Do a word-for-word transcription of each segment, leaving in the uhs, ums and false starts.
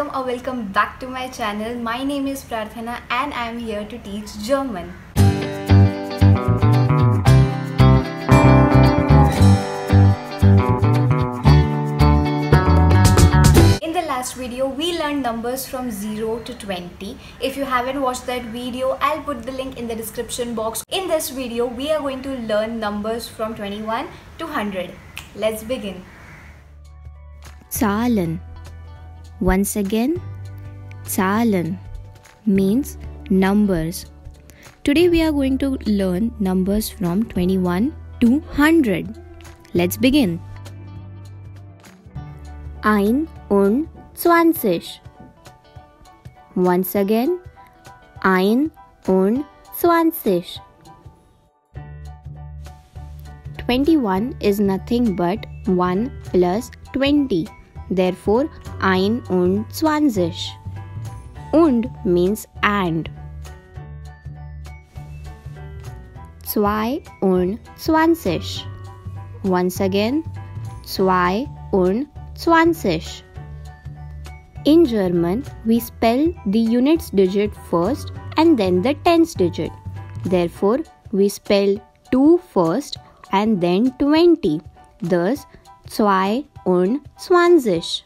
welcome or welcome back to my channel. My name is Prarthana and I am here to teach German. Last video we learned numbers from zero to twenty. If you haven't watched that video, I'll put the link in the description box. In this video we are going to learn numbers from twenty-one to one hundred. Let's begin. Zahlen. Once again, Zahlen means numbers. Today we are going to learn numbers from twenty-one to one hundred. Let's begin. Einundzwanzig. Once again, einundzwanzig. Twenty-one is nothing but one plus twenty. Therefore, einundzwanzig. Und means and. Zweiundzwanzig. Once again, zweiundzwanzig. In German, we spell the units digit first and then the tens digit. Therefore, we spell two first and then twenty. Thus, zweiundzwanzig.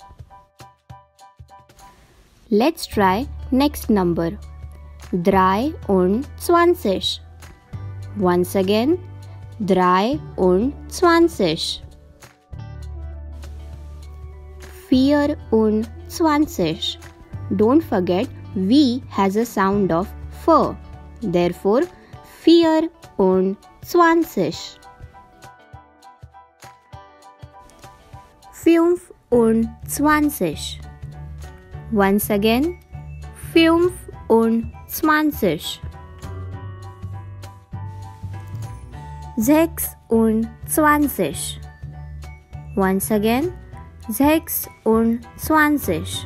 Let's try next number. Dreiundzwanzig. Once again, dreiundzwanzig. Vierundzwanzig. Don't forget, V has a sound of F. Therefore, vierundzwanzig. Fünfundzwanzig. Once again, fünfundzwanzig. Sechsundzwanzig. Once again, sechsundzwanzig.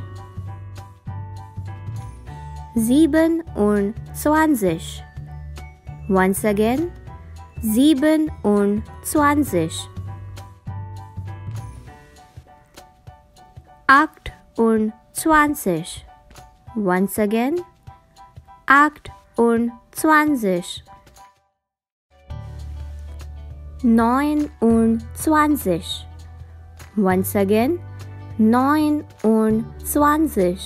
Siebenundzwanzig. Once again, siebenundzwanzig. Achtundzwanzig. Once again, achtundzwanzig. Neunundzwanzig. Once again, neunundzwanzig.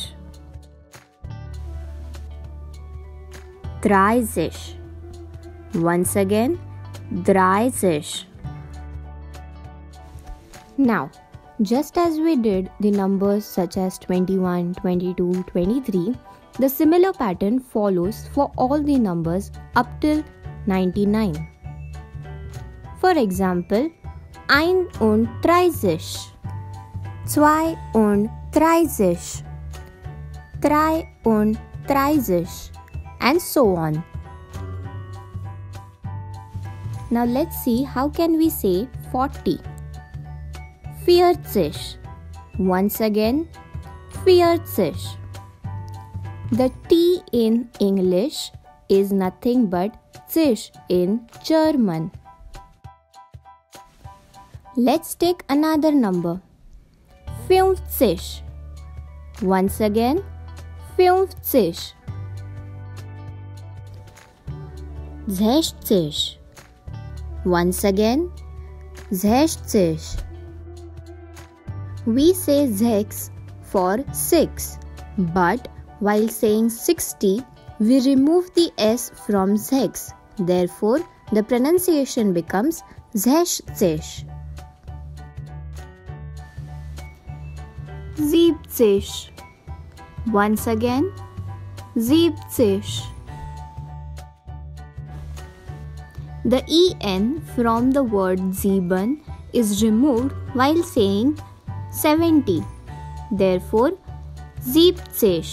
Dreißig. Once again, dreißig. Now, just as we did the numbers such as twenty-one, twenty-two, twenty-three, the similar pattern follows for all the numbers up till ninety-nine. For example, einunddreißig, zweiunddreißig, dreiunddreißig, and so on. Now let's see how can we say forty. vierzig. Once again, vierzig. The T in English is nothing but sich in German. Let's take another number. fünfzig. Once again, fünfzig. sechzig. Once again, sechzig. We say sechs for six, but while saying sixty, we remove the S from sechs. Therefore, the pronunciation becomes sechzig. siebzig. Once again, siebzig. The en from the word sieben is removed while saying seventy. Therefore, siebzig.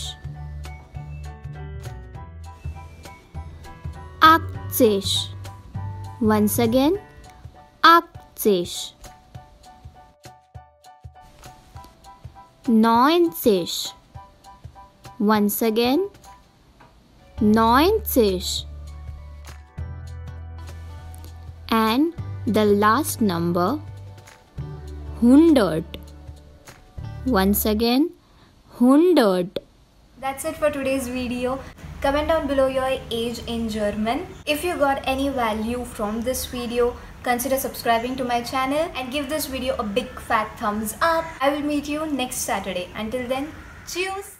achtzig. Once again, achtzig. neunzig. Once again, neunzig. And the last number, hundred. Once again, hundert. That's it for today's video. Comment down below your age in German. If you got any value from this video, consider subscribing to my channel and give this video a big fat thumbs up. I will meet you next Saturday. Until then, cheers!